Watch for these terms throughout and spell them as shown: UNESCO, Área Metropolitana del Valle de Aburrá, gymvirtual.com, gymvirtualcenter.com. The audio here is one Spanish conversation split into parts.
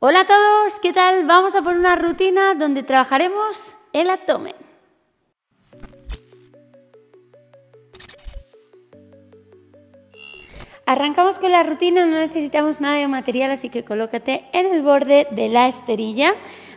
Hola a todos, ¿qué tal? Vamos a por una rutina donde trabajaremos el abdomen. Arrancamos con la rutina, no necesitamos nada de material, así que colócate en el borde de la esterilla.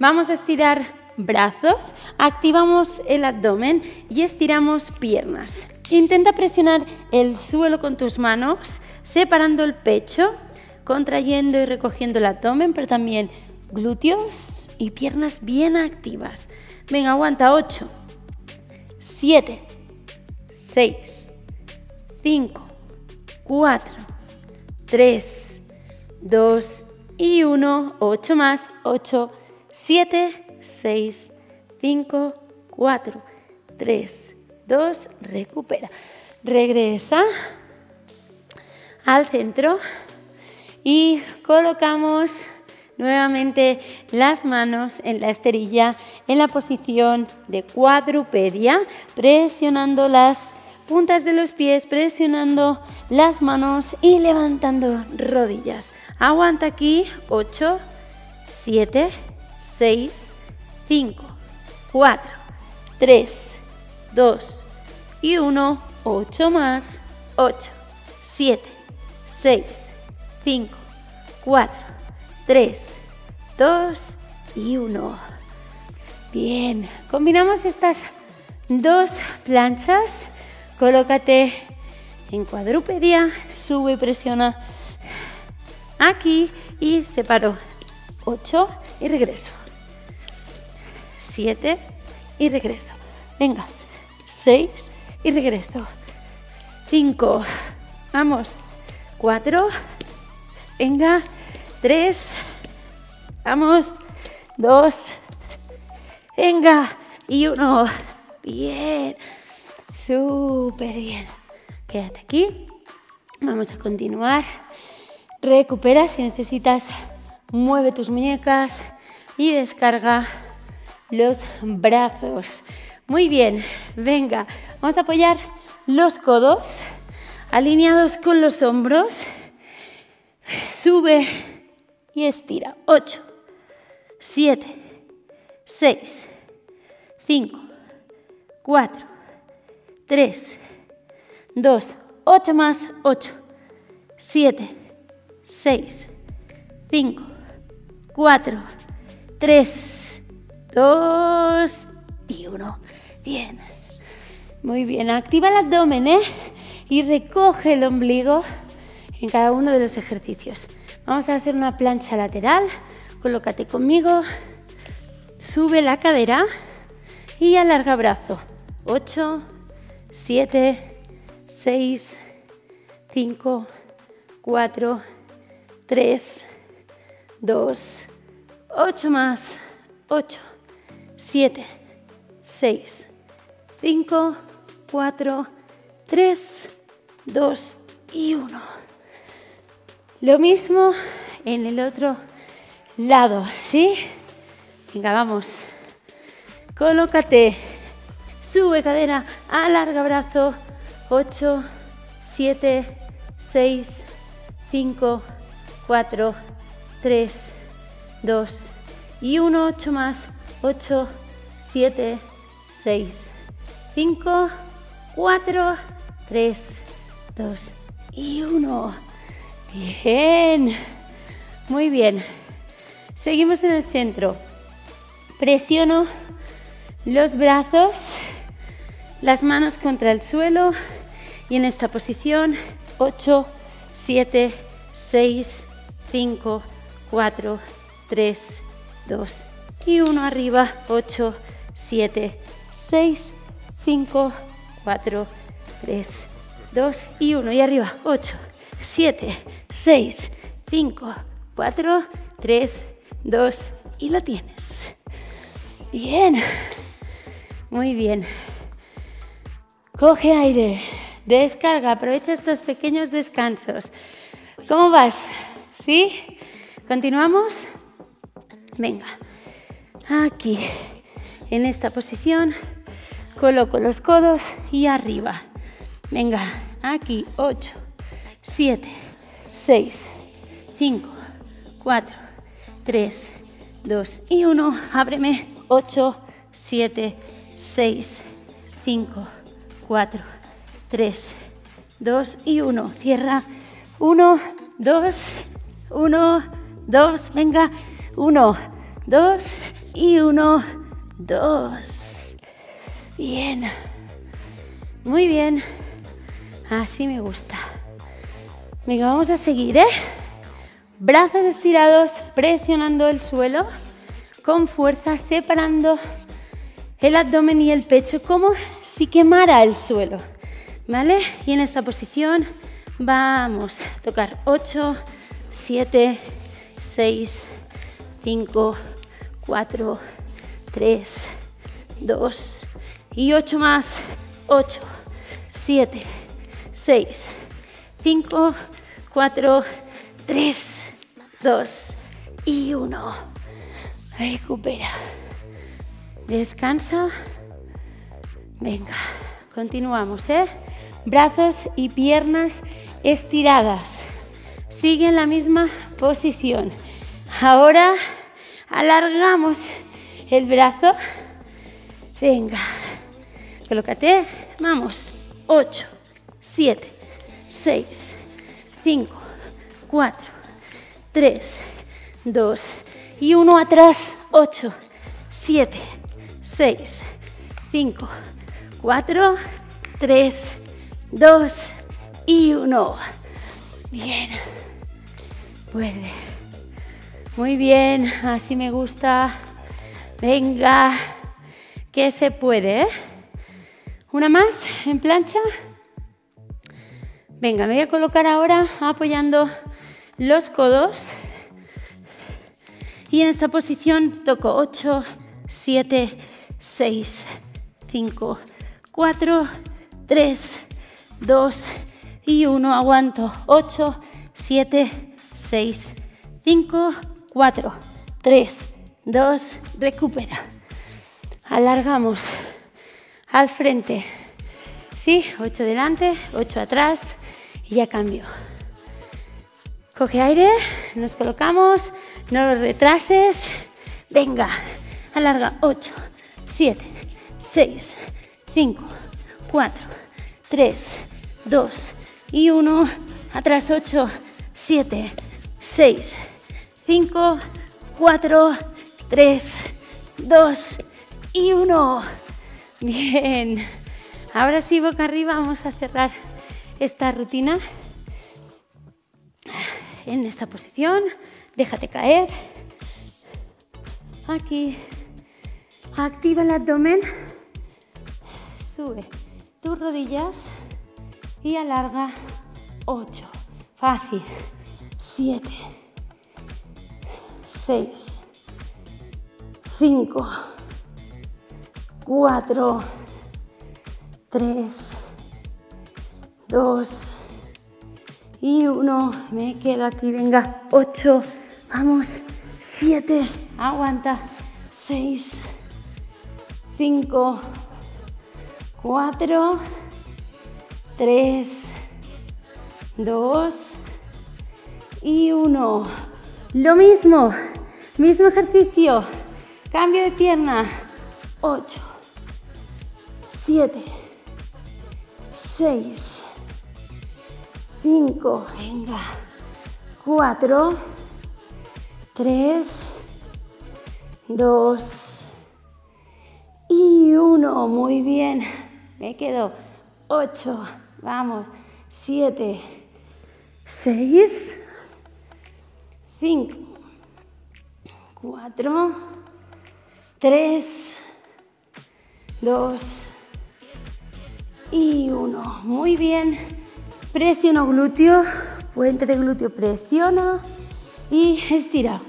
Vamos a estirar brazos, activamos el abdomen y estiramos piernas. Intenta presionar el suelo con tus manos, separando el pecho, contrayendo y recogiendo el abdomen, pero también glúteos y piernas bien activas. Venga, aguanta. 8, 7, 6, 5, 4, 3, 2 y 1. 8 más. 8, 7, 6, 5, 4, 3, 2. Recupera. Regresa al centro. Y colocamos nuevamente las manos en la esterilla en la posición de cuadrupedia, presionando las puntas de los pies, presionando las manos y levantando rodillas. Aguanta aquí. 8, 7, 6, 5, 4, 3, 2 y 1, 8 más. 8, 7, 6. 5, 4, 3, 2 y 1. Bien, combinamos estas dos planchas. Colócate en cuadrupedia, sube y presiona aquí y separo. 8 y regreso. 7 y regreso. Venga, 6 y regreso. 5, vamos. 4. Venga, 3, vamos, 2, venga, y 1, bien, súper bien, quédate aquí, vamos a continuar, recupera si necesitas, mueve tus muñecas y descarga los brazos, muy bien, venga, vamos a apoyar los codos alineados con los hombros. Sube y estira. 8, 7, 6, 5, 4, 3, 2, 8 más. 8, 7, 6, 5, 4, 3, 2 y 1. Bien. Muy bien. Activa el abdomen, y recoge el ombligo en cada uno de los ejercicios. Vamos a hacer una plancha lateral, colócate conmigo, sube la cadera y alarga brazo. 8, 7, 6, 5, 4, 3, 2, 8 más. 8, 7, 6, 5, 4, 3, 2 y 1. Lo mismo en el otro lado, ¿sí? Venga, vamos. Colócate. Sube cadera, alarga brazo. 8, 7, 6, 5, 4, 3, 2 y 1. 8 más. 8, 7, 6, 5, 4, 3, 2 y 1. Bien, muy bien. Seguimos en el centro. Presiono los brazos, las manos contra el suelo y en esta posición 8, 7, 6, 5, 4, 3, 2 y 1 arriba. 8, 7, 6, 5, 4, 3, 2 y 1 y arriba. 8, 7, 6, 5, 4, 3, 2 y lo tienes. Bien, muy bien. Coge aire, descarga, aprovecha estos pequeños descansos. ¿Cómo vas? ¿Sí? ¿Continuamos? Venga, aquí, en esta posición, coloco los codos y arriba. Venga, aquí, 8. 7, 6, 5, 4, 3, 2 y 1, ábreme, 8, 7, 6, 5, 4, 3, 2 y 1, cierra, 1, 2, 1, 2, venga, 1, 2 y 1, 2, bien, muy bien, así me gusta. Venga, vamos a seguir, ¿eh? Brazos estirados, presionando el suelo con fuerza, separando el abdomen y el pecho como si quemara el suelo, ¿vale? Y en esta posición vamos a tocar 8, 7, 6, 5, 4, 3, 2 y 8 más, 8, 7, 6, 5, 4, 3, 2 y 1. Recupera. Descansa. Venga, continuamos, ¿eh? Brazos y piernas estiradas. Sigue en la misma posición. Ahora alargamos el brazo. Venga, colócate. Vamos. 8, 7, 6, 5, 4, 3, 2 y 1 atrás, 8, 7, 6, 5, 4, 3, 2 y 1. Bien, vuelve. Muy bien, así me gusta. Venga, que se puede, ¿eh? Una más en plancha. Venga, me voy a colocar ahora apoyando los codos. Y en esta posición toco 8, 7, 6, 5, 4, 3, 2 y 1. Aguanto. 8, 7, 6, 5, 4, 3, 2. Recupera. Alargamos al frente. ¿Sí? 8 delante, 8 atrás. Y ya cambio. Coge aire, nos colocamos, no los retrases. Venga, alarga. 8, 7, 6, 5, 4, 3, 2 y 1. Atrás 8, 7, 6, 5, 4, 3, 2 y 1. Bien. Ahora sí, boca arriba, vamos a cerrar esta rutina. En esta posición, déjate caer. Aquí, activa el abdomen, sube tus rodillas y alarga. 8, fácil. 7, 6, 5, 4, 3, 2, y 1, me quedo aquí, venga, 8, vamos, 7, aguanta, 6, 5, 4, 3, 2 y 1. Lo mismo, mismo ejercicio, cambio de pierna, 8, 7, 6, 5, venga, 4, 3, 2 y 1, muy bien, me quedo, 8, vamos, 7, 6, 5, 4, 3, 2 y 1, muy bien. Presiono glúteo, puente de glúteo, presiona y estira.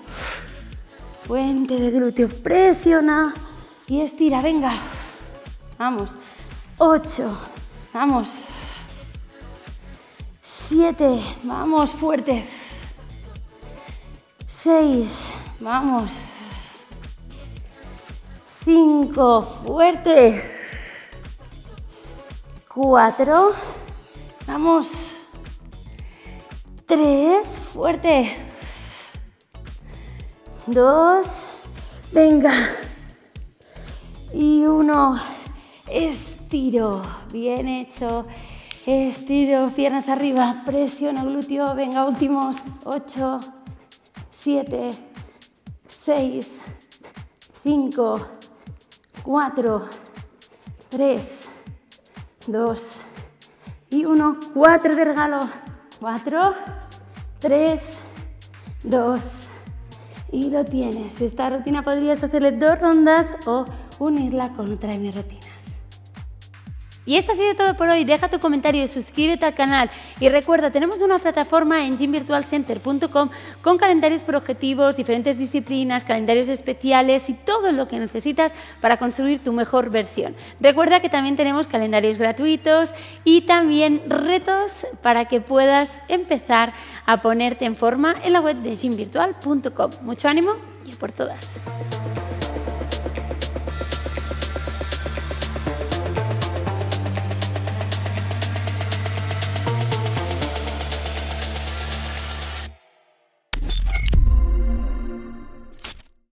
Puente de glúteo, presiona y estira. Venga, vamos. 8, vamos. 7, vamos, fuerte. 6, vamos. 5, fuerte. 4, vamos, 3, fuerte, dos, venga, y uno, estiro, bien hecho, estiro, piernas arriba, presiono glúteo, venga, últimos, 8, 7, 6, 5, 4, 3, 2 y 1, 4 de regalo, 4, 3, 2 y lo tienes. Esta rutina podrías hacerle 2 rondas o unirla con otra de mis rutinas. Y esto ha sido todo por hoy. Deja tu comentario y suscríbete al canal. Y recuerda, tenemos una plataforma en gymvirtualcenter.com con calendarios por objetivos, diferentes disciplinas, calendarios especiales y todo lo que necesitas para construir tu mejor versión. Recuerda que también tenemos calendarios gratuitos y también retos para que puedas empezar a ponerte en forma en la web de gymvirtual.com. Mucho ánimo y a por todas.